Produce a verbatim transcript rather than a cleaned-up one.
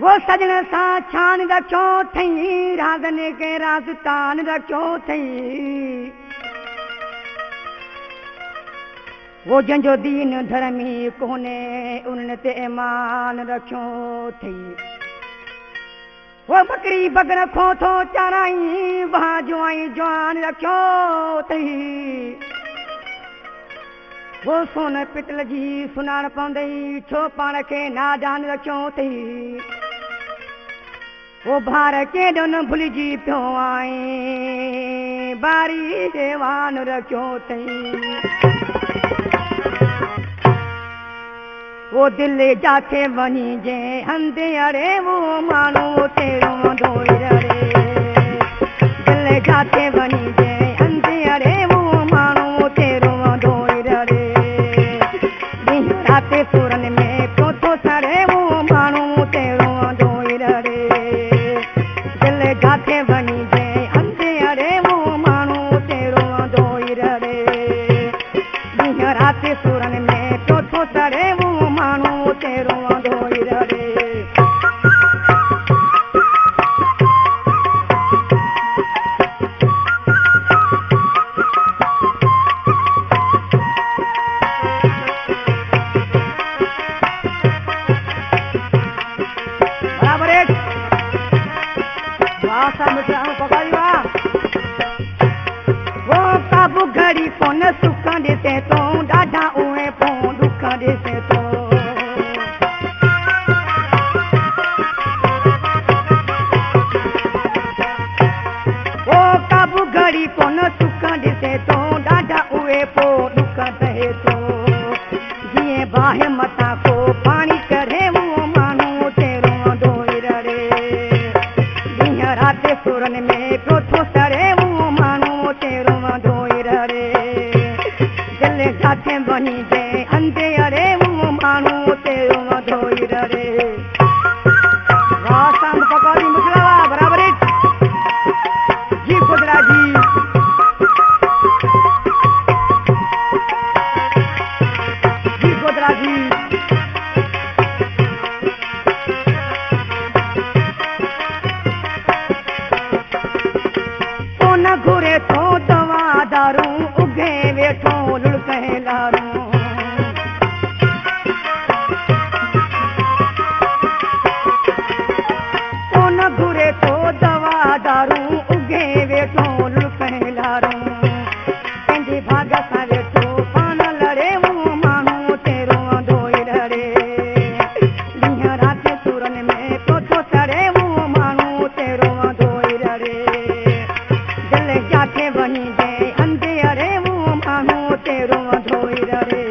वो सजन सा छान रखो थई राजन के राजतान रखो थई वो जंजो दीन धर्मी कोने उन ते ईमान रखो थई वो बकरी बग रखो थो चाराई वहा जुआई जुआन रखो थई वो सोन पितल जी सुनान पौंदई छो पान के नादान रखो थई वो भार के दोन भुलजी पो आए बारी देवान रखो तई वो दिल जाके वनी जे हंदे अरे वो मानो तेरो दोई रे दिल जाके वनी जे हंदे अरे वो मानो तेरो दोई रे दिन रात पूरन में पोथो सरे वो मानो तेरो दोई रे जाते बनी जे अंधे अरे वो मानो तेरो दोई रे दिन रात सुरन में पोथो सरे वो मानो तेरो दोई रे अंधे अरे वो मानो तेरो दोई रे।